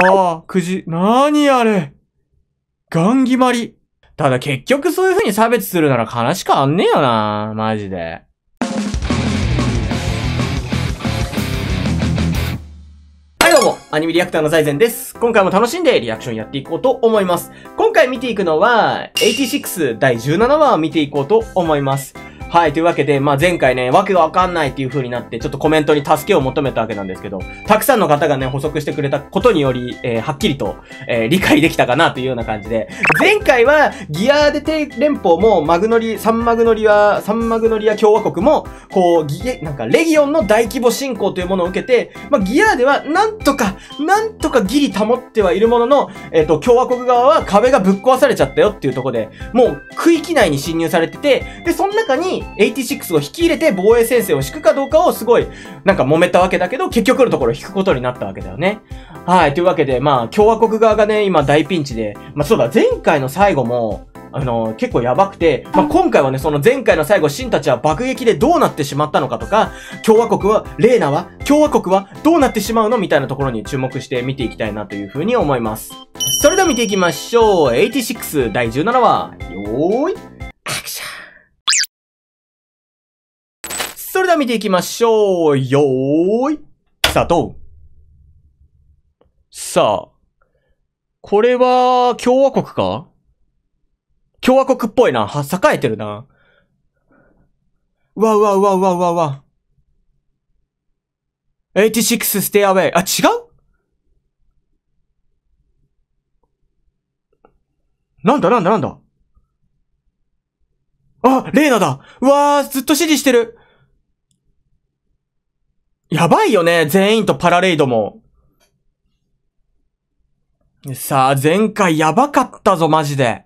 ああ、くじ、なにあれ。ガン決まり。ただ結局そういう風に差別するなら悲しくあんねえよな。マジで。はいどうも、アニメリアクターの財前です。今回も楽しんでリアクションやっていこうと思います。今回見ていくのは、86第17話を見ていこうと思います。はい、というわけで、前回ね、わけがわかんないっていう風になって、ちょっとコメントに助けを求めたわけなんですけど、たくさんの方がね、補足してくれたことにより、はっきりと、理解できたかなというような感じで、前回は、ギアで低連邦も、サンマグノリア共和国も、こう、レギオンの大規模侵攻というものを受けて、ギアでは、なんとかギリ保ってはいるものの、共和国側は壁がぶっ壊されちゃったよっていうところで、もう、区域内に侵入されてて、で、その中に、86を引き入れて防衛戦線を敷くかどうかをすごい揉めたわけだけど、結局のところ引くことになったわけだよね。はい。というわけで、共和国側がね、今大ピンチで、そうだ、前回の最後も、結構やばくて、今回はね、その前回の最後、シンたちは爆撃でどうなってしまったのかとか、共和国はどうなってしまうのみたいなところに注目して見ていきたいなというふうに思います。それでは見ていきましょう。86第17話、よーい、アクション。それでは見ていきましょう。よーい。スタート。さあ。これは、共和国か？共和国っぽいな。は、栄えてるな。うわうわうわうわうわうわ。86 stay away。あ、違う？なんだ。あ、レイナだ。うわー、ずっと支持してる。やばいよね、全員とパラレイドも。さあ、前回やばかったぞ、マジで。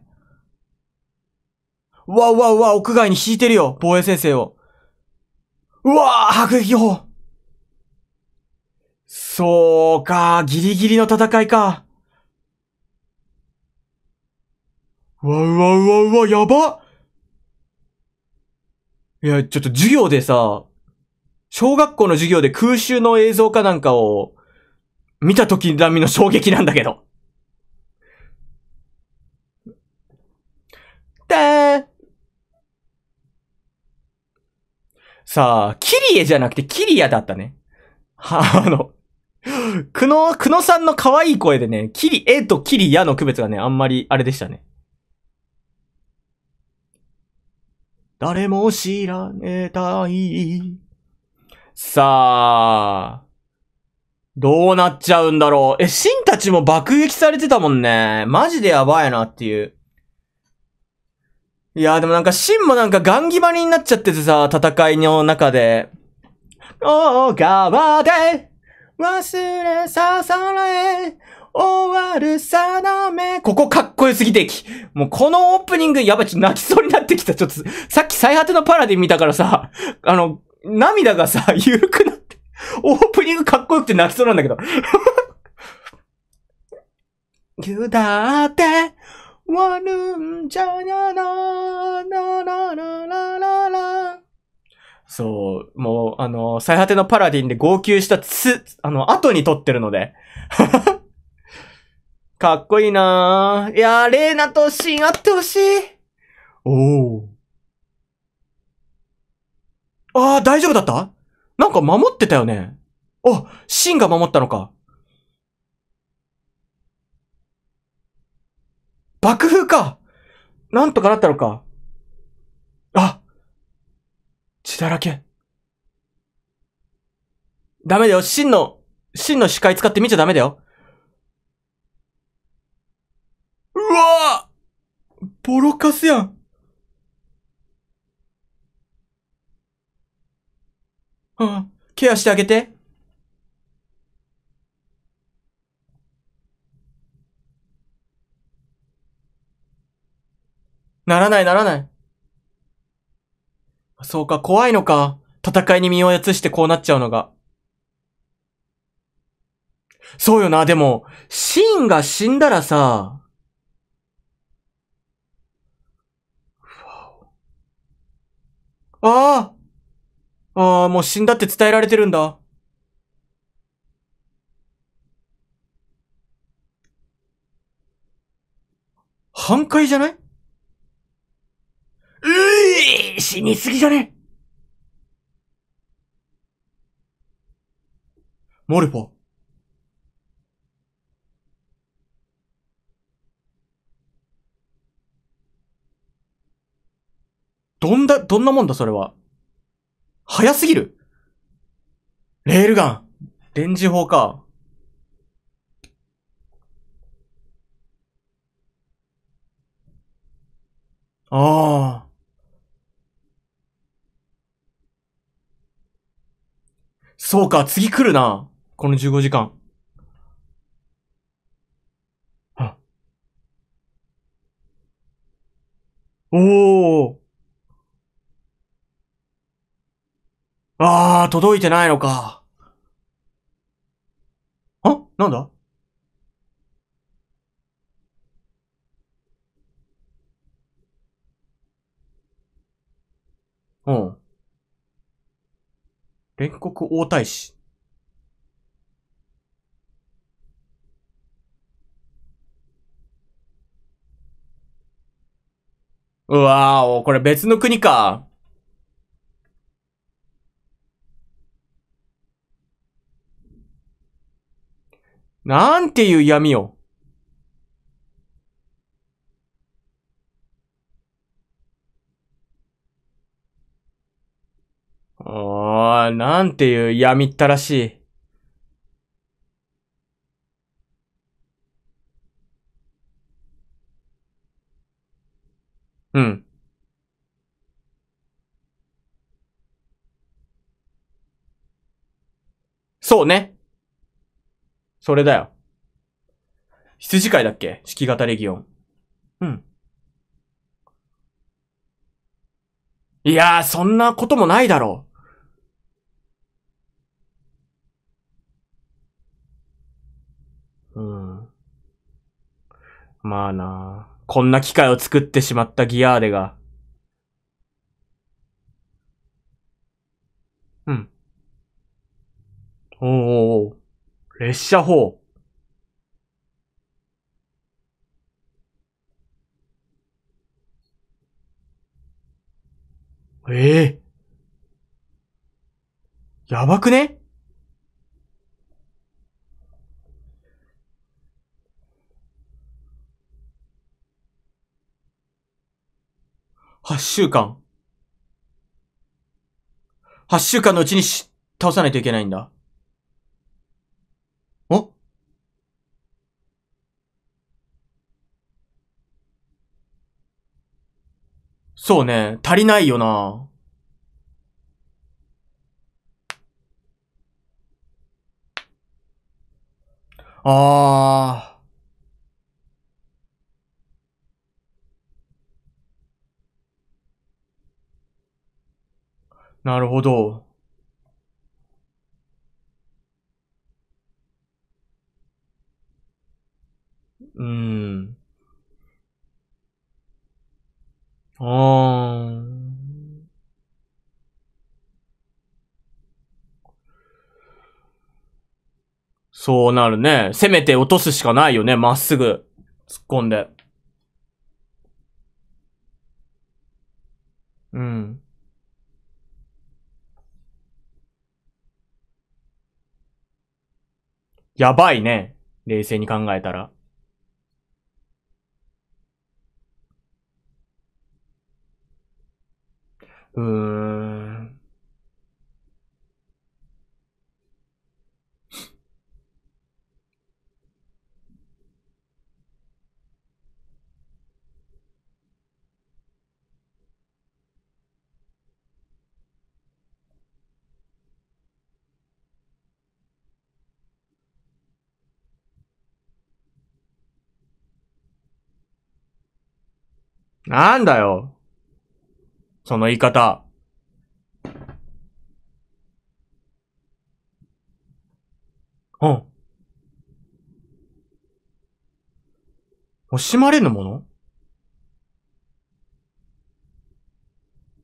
うわうわうわ、屋外に引いてるよ、防衛戦線を。うわぁ、迫撃砲。そうか、ギリギリの戦いか。うわうわうわうわ、やば。いや、ちょっと授業でさ、小学校の授業で空襲の映像かなんかを見た時並みの衝撃なんだけど。さあ、キリエじゃなくてキリアだったね。くのさんの可愛い声でね、キリエとキリアの区別がね、あんまりあれでしたね。誰も知らねたい。さあ、どうなっちゃうんだろう。シンたちも爆撃されてたもんね。マジでやばいなっていう。いや、でもシンもガンギバリになっちゃっててさ、戦いの中で。大川で、忘れささらえ、終わる定め。ここかっこよすぎてき。もうこのオープニング、やばい、ちょっと泣きそうになってきた。ちょっと、さっき最果てのパラディ見たからさ、涙がさ、緩くなって、オープニングかっこよくて泣きそうなんだけど。だって、終わるんじゃならならららら。そう、もう、最果てのパラディンで号泣した後に撮ってるので。かっこいいなぁ。いやー、レイナとシンあってほしい。おー。ああ、大丈夫だった？守ってたよね。あ、シンが守ったのか。爆風か。なんとかなったのか。あ、血だらけ。ダメだよ。シンの視界使って見ちゃダメだよ。うわぁ！ボロカスやん。ケアしてあげて。ならない。そうか、怖いのか。戦いに身をやつしてこうなっちゃうのが。そうよな、でも、シンが死んだらさ、ああ！ああ、もう死んだって伝えられてるんだ。半壊じゃない？死にすぎじゃね？マルファ。どんなもんだ、それは。早すぎる。レールガン。レンジ砲か。ああ。そうか、次来るな。この15時間。あ。おー。ああ、届いてないのか。あ、なんだ？うん。煉獄王太子。うわー、これ別の国か。なんていう闇よ。ああ、なんていう闇ったらしい。うん。そうね。それだよ。羊飼いだっけ？式型レギオン。うん。いやー、そんなこともないだろう。うん。まあなあ。こんな機械を作ってしまったギアーデが。うん。おうおうおう。列車砲。ええ。やばくね？8週間。8週間のうちに倒さないといけないんだ。お？そうね。足りないよな。あー。なるほど。あー。そうなるね。せめて落とすしかないよね。まっすぐ。突っ込んで。うん。やばいね。冷静に考えたら。なんだよ。その言い方。うん。惜しまれぬもの？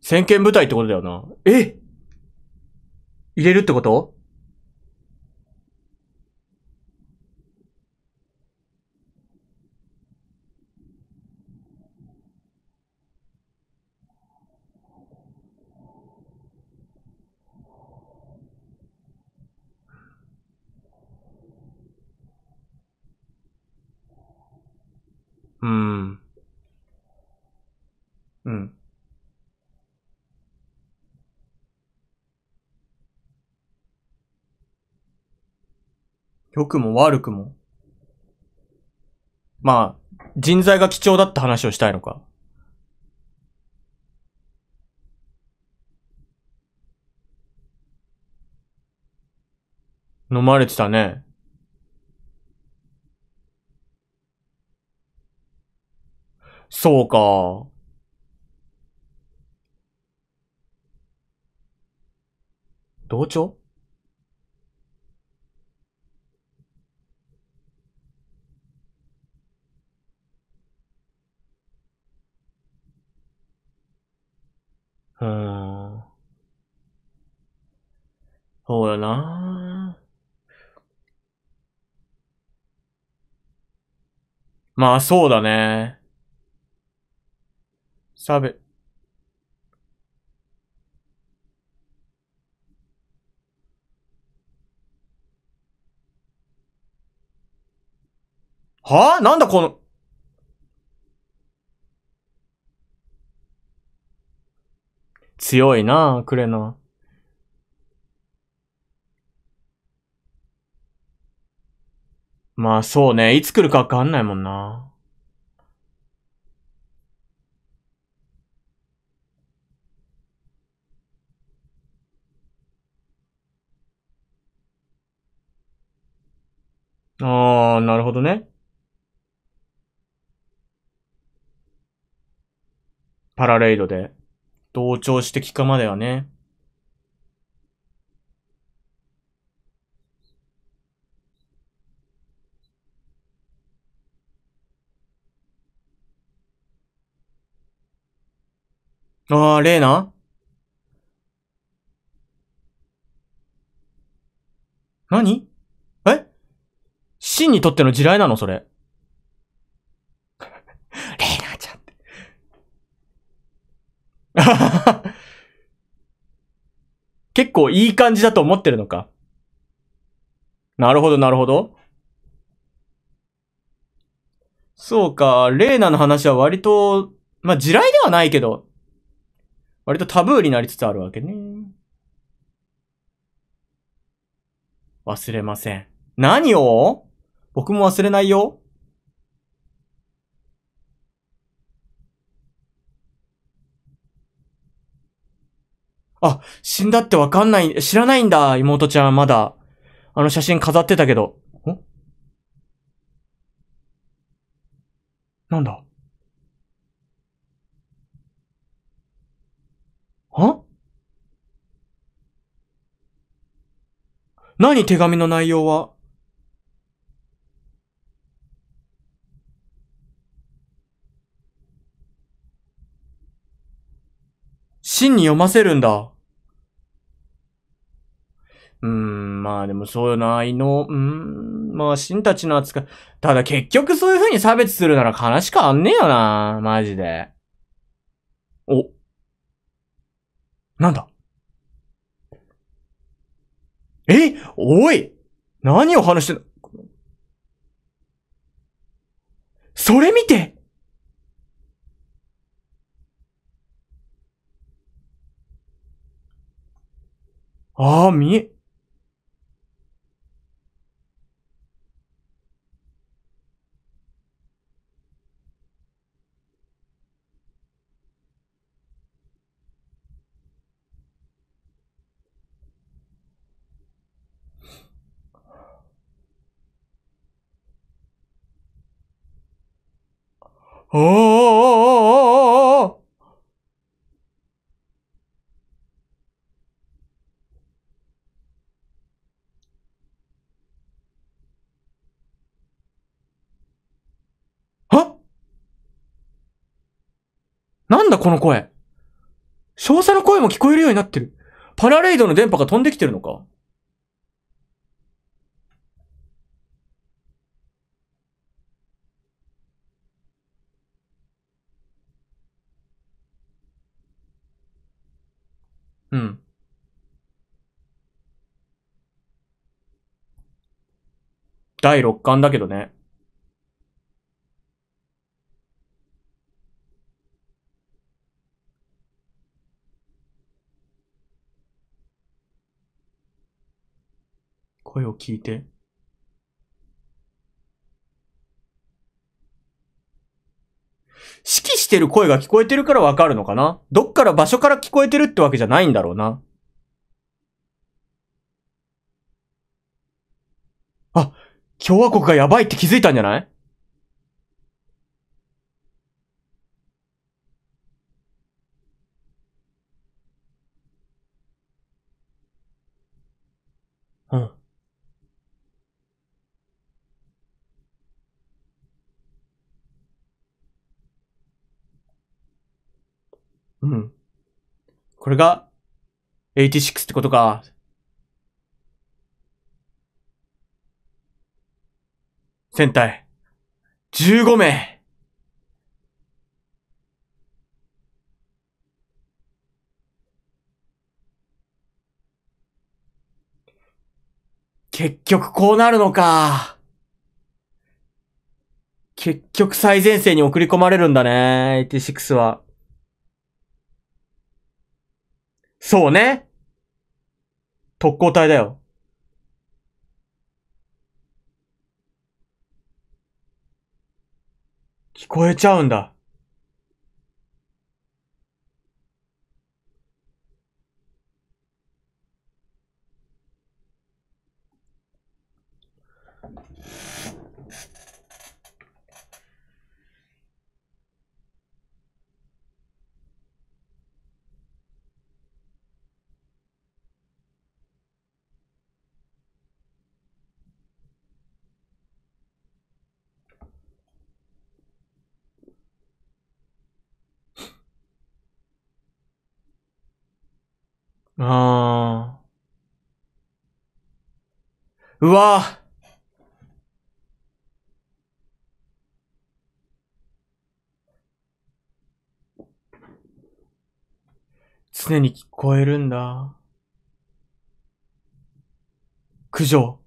先見部隊ってことだよな。え？入れるってこと？うん。うん。良くも悪くも。まあ、人材が貴重だって話をしたいのか。飲まれてたね。そうか。同調うーん。そうやな。まあそうだね。差別。はぁ、なんだこの、強いなぁ、クレナ。まあそうね、いつ来るかわかんないもんな。ああ、なるほどね。パラレイドで。同調してきかまではね。ああ、レイナ何えシンにとっての地雷なのそれ。結構いい感じだと思ってるのか。なるほど、なるほど。そうか、レイナの話は割と、まあ、地雷ではないけど、割とタブーになりつつあるわけね。忘れません。何を？僕も忘れないよ。あ、死んだってわかんない、知らないんだ、妹ちゃん、まだ。あの写真飾ってたけど。ん？なんだ？は？何手紙の内容は？シンに読ませるんだ。まあでもそうよな、異能、まあシンたちの扱い。ただ結局そういう風に差別するなら悲しくあんねえよな、マジで。お。なんだ？え？おい！何を話してんの？それ見て！ああ、おーは？なんだこの声。少佐の声も聞こえるようになってる。パラレイドの電波が飛んできてるのか？うん。第6巻だけどね。声を聞いて、指揮してる声が聞こえてるからわかるのかな？どっから場所から聞こえてるってわけじゃないんだろうな。あ、共和国がやばいって気づいたんじゃない？うん。うん。これが86ってことか。戦隊15名。結局こうなるのか。結局最前線に送り込まれるんだね、86は。そうね。特攻隊だよ。聞こえちゃうんだ。ああ。うわぁ。常に聞こえるんだ。苦情。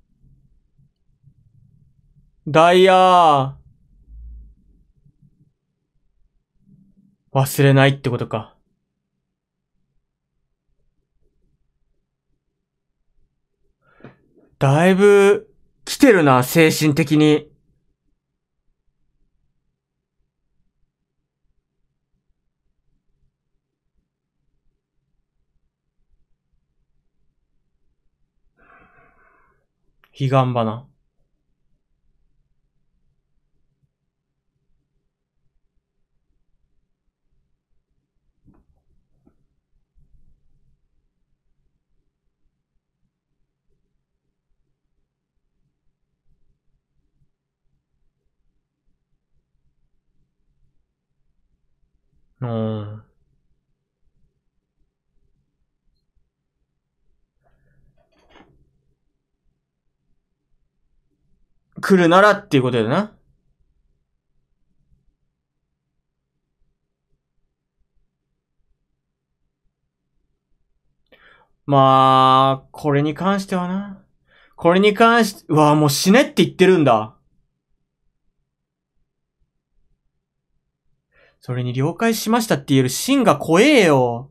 ダイヤー。忘れないってことか。だいぶ、来てるな、精神的に。彼岸花。うん。来るならっていうことだよな。まあ、これに関してはな。これに関して、うわ、もう死ねって言ってるんだ。それに了解しましたって言えるシンが怖えよ。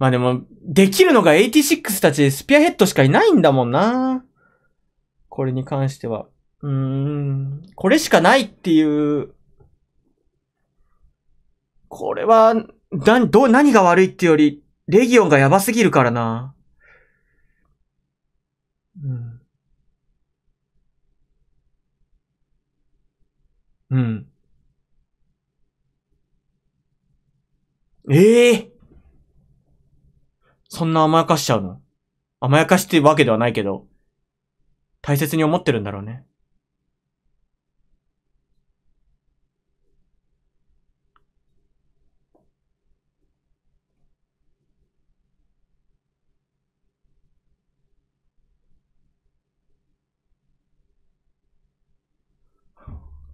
まあでも、できるのが86たちスピアヘッドしかいないんだもんな。これに関しては。これしかないっていう。これは、何が悪いってより、レギオンがやばすぎるからな。ええ。そんな甘やかしちゃうの？甘やかしてるわけではないけど、大切に思ってるんだろうね。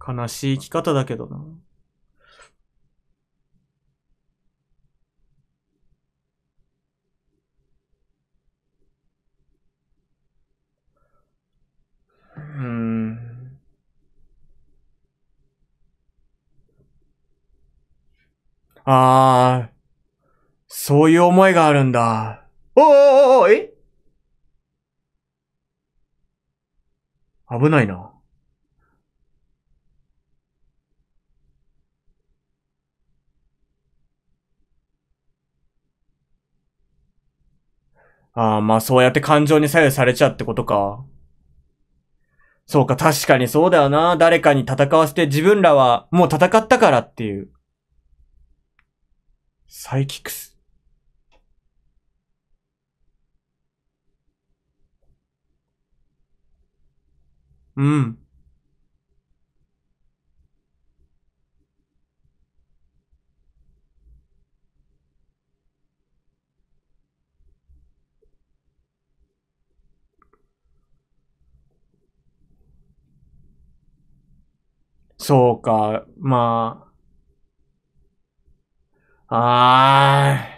悲しい生き方だけどな。ああ、そういう思いがあるんだ。おーおーおー、え？危ないな。ああ、まあそうやって感情に左右されちゃうってことか。そうか、確かにそうだよな。誰かに戦わせて自分らはもう戦ったからっていう。サイキクス。うん。そうか、まあ。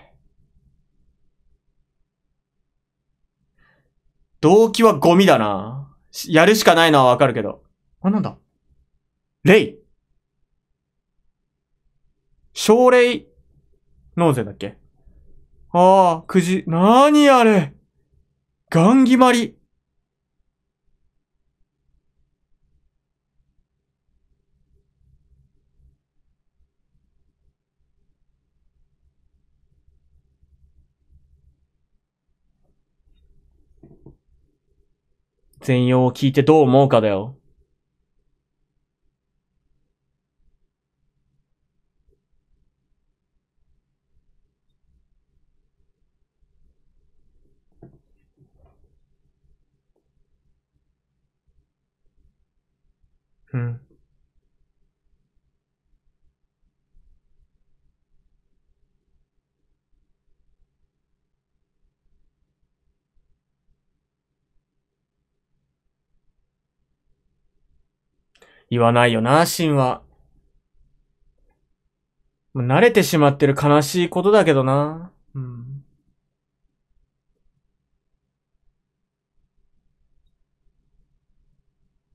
動機はゴミだな。やるしかないのはわかるけど。あ、なんだ。レイ。奨励納税だっけ。ああ、くじ、なにあれ。ガン決まり。全容を聞いてどう思うかだよ。うん。言わないよな、シンは。慣れてしまってる悲しいことだけどな。うん。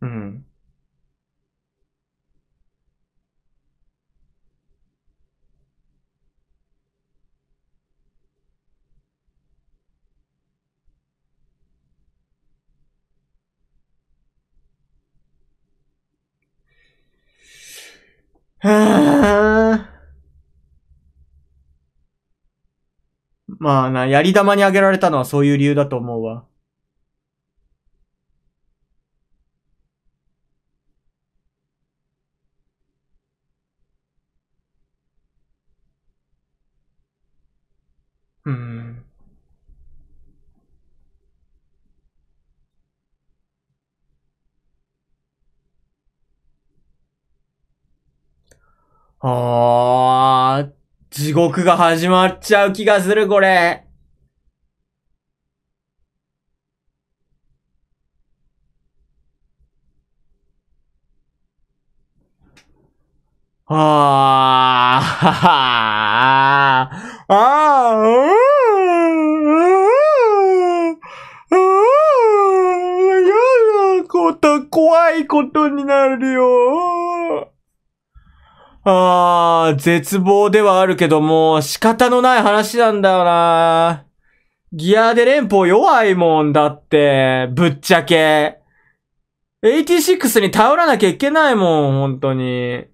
うん。はぁ。まあな、やり玉にあげられたのはそういう理由だと思うわ。うん。ああ、地獄が始まっちゃう気がする、これ。ああ、あやなこと、怖いことになるよ。ああ、絶望ではあるけども、仕方のない話なんだよな。ギアで連邦弱いもんだって、ぶっちゃけ。86に頼らなきゃいけないもん、本当に。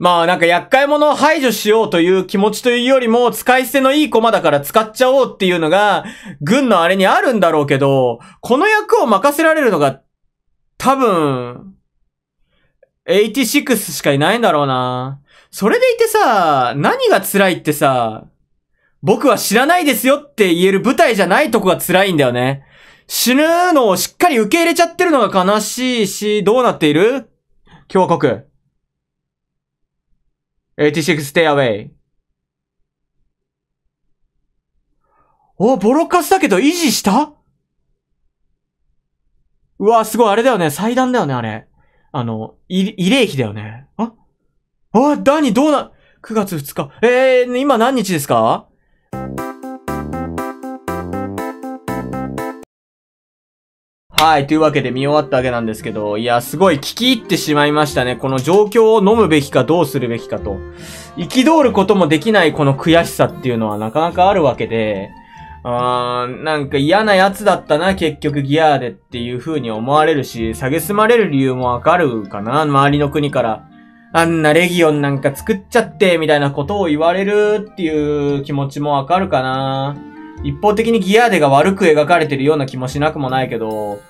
まあなんか厄介者を排除しようという気持ちというよりも、使い捨てのいい駒だから使っちゃおうっていうのが、軍のあれにあるんだろうけど、この役を任せられるのが、多分、86しかいないんだろうな。それでいてさ、何が辛いってさ、僕は知らないですよって言える舞台じゃないとこが辛いんだよね。死ぬのをしっかり受け入れちゃってるのが悲しいし、どうなっている？共和国。86 stay away。お、ボロカスだけど維持した？うわ、すごい、あれだよね。祭壇だよね、あれ。慰霊碑だよね。あ、ダニどうな、9月2日。今何日ですか？はい、というわけで見終わったわけなんですけど、いや、すごい聞き入ってしまいましたね。この状況を飲むべきかどうするべきかと。憤ることもできないこの悔しさっていうのはなかなかあるわけで、なんか嫌なやつだったな、結局ギアーデっていう風に思われるし、蔑まれる理由もわかるかな、周りの国から。あんなレギオンなんか作っちゃって、みたいなことを言われるっていう気持ちもわかるかな。一方的にギアーデが悪く描かれてるような気もしなくもないけど、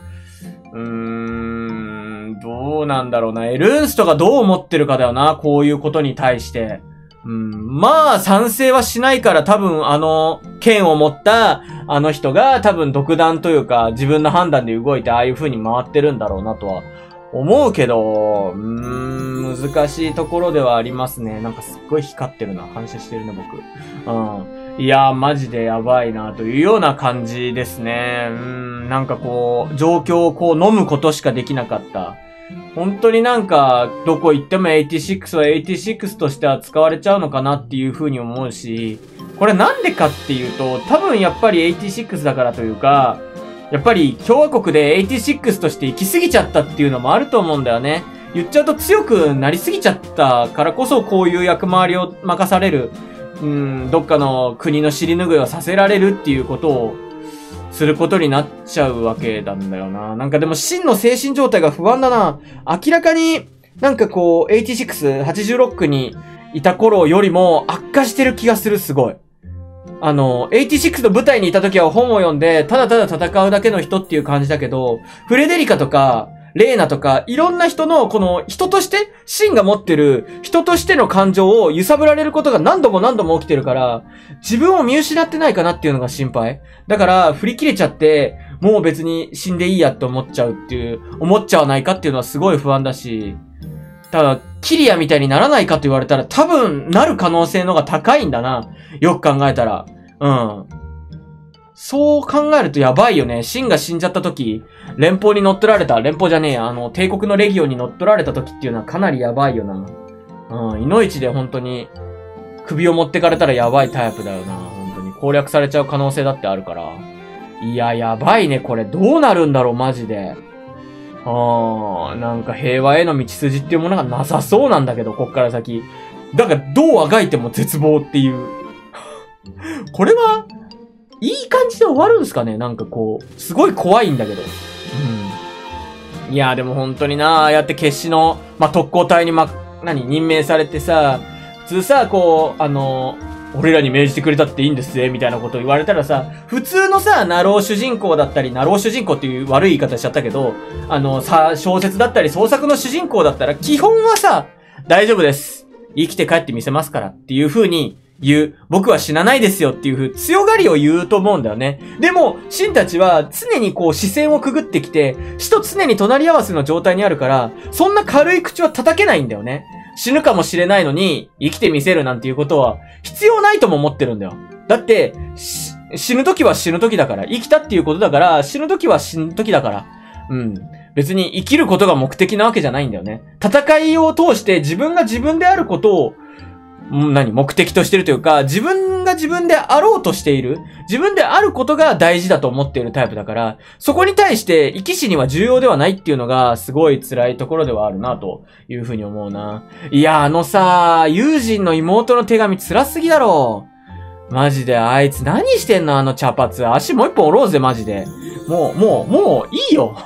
どうなんだろうな。エルンストがどう思ってるかだよな、こういうことに対して。まあ、賛成はしないから多分剣を持ったあの人が多分独断というか自分の判断で動いてああいう風に回ってるんだろうなとは思うけど、難しいところではありますね。なんかすっごい光ってるな。反射してるね、僕。いやー、マジでやばいなというような感じですね。なんかこう、状況をこう飲むことしかできなかった。本当になんか、どこ行っても86は86としては使われちゃうのかなっていう風に思うし、これなんでかっていうと、多分やっぱり86だからというか、やっぱり共和国で86として行き過ぎちゃったっていうのもあると思うんだよね。言っちゃうと強くなりすぎちゃったからこそこういう役回りを任される、どっかの国の尻拭いをさせられるっていうことを、することになっちゃうわけなんだよな。なんかでも、真の精神状態が不安だな。明らかに、なんかこう、86、86にいた頃よりも悪化してる気がする、すごい。86の舞台にいた時は本を読んで、ただただ戦うだけの人っていう感じだけど、フレデリカとか、レーナとか、いろんな人の、この、人として、シンが持ってる、人としての感情を揺さぶられることが何度も起きてるから、自分を見失ってないかなっていうのが心配。だから、振り切れちゃって、もう別に死んでいいやって思っちゃうっていう、思っちゃわないかっていうのはすごい不安だし、ただ、キリアみたいにならないかと言われたら、多分、なる可能性の方が高いんだな。よく考えたら。そう考えるとやばいよね。シンが死んじゃった時、連邦に乗っ取られた、連邦じゃねえや、帝国のレギオンに乗っ取られた時っていうのはかなりやばいよな。いのいちで本当に、首を持ってかれたらやばいタイプだよな。本当に。攻略されちゃう可能性だってあるから。いや、やばいね、これ。どうなるんだろう、マジで。なんか平和への道筋っていうものがなさそうなんだけど、こっから先。だから、どうあがいても絶望っていう。これはいい感じで終わるんすかね？なんかこう、すごい怖いんだけど。いやーでも本当にな、ああやって決死の、特攻隊に任命されてさ、普通さ、こう、俺らに命じてくれたっていいんですぜ、みたいなことを言われたらさ、普通のさ、ナロー主人公だったり、ナロー主人公っていう悪い言い方しちゃったけど、小説だったり創作の主人公だったら、基本はさ、大丈夫です。生きて帰ってみせますからっていう風に、言う。僕は死なないですよっていう風、強がりを言うと思うんだよね。でも、シンたちは常にこう視線をくぐってきて、死と常に隣り合わせの状態にあるから、そんな軽い口は叩けないんだよね。死ぬかもしれないのに、生きてみせるなんていうことは、必要ないとも思ってるんだよ。だって、死ぬ時は死ぬ時だから、生きたっていうことだから、死ぬ時は死ぬ時だから。別に生きることが目的なわけじゃないんだよね。戦いを通して自分が自分であることを、目的としてるというか、自分が自分であろうとしている。自分であることが大事だと思っているタイプだから、そこに対して生き死には重要ではないっていうのが、すごい辛いところではあるな、というふうに思うな。いや、友人の妹の手紙辛すぎだろ。マジで、あいつ何してんの、茶髪。足もう一本折ろうぜ、マジで。もういいよ。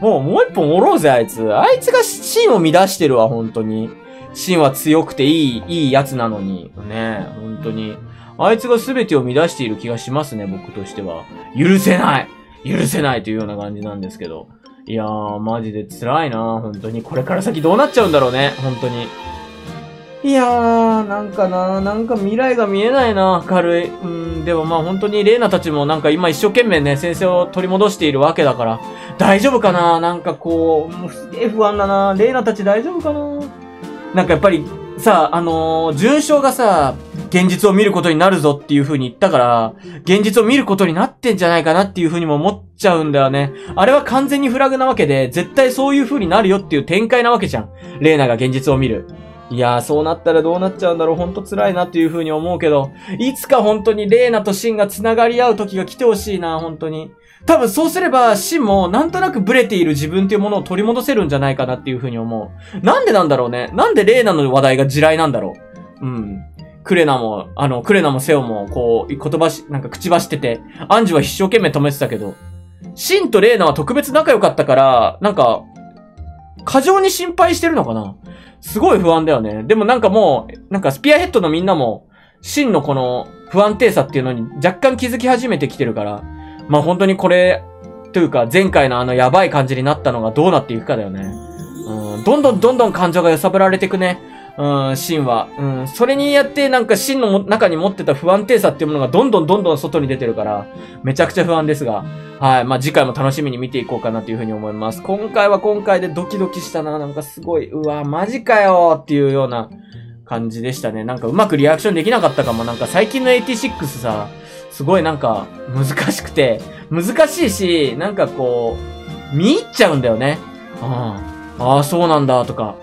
もう一本折ろうぜ、あいつ。あいつがシーンを乱してるわ、本当に。シンは強くていいやつなのに、ね、本当に。あいつが全てを乱している気がしますね、僕としては。許せないというような感じなんですけど。いやー、マジで辛いな、本当に。これから先どうなっちゃうんだろうね、本当に。いやー、なんか未来が見えないな、明るい。でもまあ本当にレーナたちもなんか今一生懸命ね、先生を取り戻しているわけだから、大丈夫かな、なんかこう、もうすげえ不安だな、レーナたち大丈夫かな。なんかやっぱり、さ、準将がさ、現実を見ることになるぞっていう風に言ったから、現実を見ることになってんじゃないかなっていう風にも思っちゃうんだよね。あれは完全にフラグなわけで、絶対そういう風になるよっていう展開なわけじゃん。レーナが現実を見る。いやー、そうなったらどうなっちゃうんだろう。ほんと辛いなっていう風に思うけど、いつか本当にレーナとシンが繋がり合う時が来てほしいな、本当に。多分そうすれば、シンもなんとなくブレている自分っていうものを取り戻せるんじゃないかなっていう風に思う。なんでなんだろうね。なんでレーナの話題が地雷なんだろう。クレナもセオも、こう、口走ってて、アンジュは一生懸命止めてたけど、シンとレーナは特別仲良かったから、なんか、過剰に心配してるのかな？すごい不安だよね。でもなんかもう、なんかスピアヘッドのみんなも、シンのこの不安定さっていうのに若干気づき始めてきてるから、まあ本当にこれ、というか前回のあのやばい感じになったのがどうなっていくかだよね。どんどん感情が揺さぶられていくね。シンは。それにやってなんかシンの中に持ってた不安定さっていうものがどんどん外に出てるから、めちゃくちゃ不安ですが。はい。まあ、次回も楽しみに見ていこうかなというふうに思います。今回は今回でドキドキしたな。なんかすごい、うわ、マジかよっていうような感じでしたね。なんかうまくリアクションできなかったかも。なんか最近の86さ、すごいなんか難しくて、難しいし、なんかこう、見入っちゃうんだよね。ああ、そうなんだとか。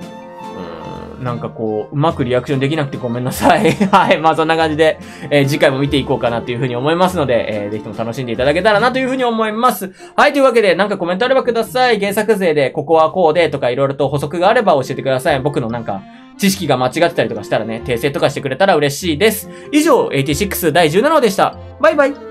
なんかこう、うまくリアクションできなくてごめんなさい。はい。まあそんな感じで、次回も見ていこうかなというふうに思いますので、ぜひとも楽しんでいただけたらなというふうに思います。はい。というわけで、なんかコメントあればください。原作勢で、ここはこうでとか色々と補足があれば教えてください。僕のなんか、知識が間違ってたりとかしたらね、訂正とかしてくれたら嬉しいです。以上、86第17話でした。バイバイ。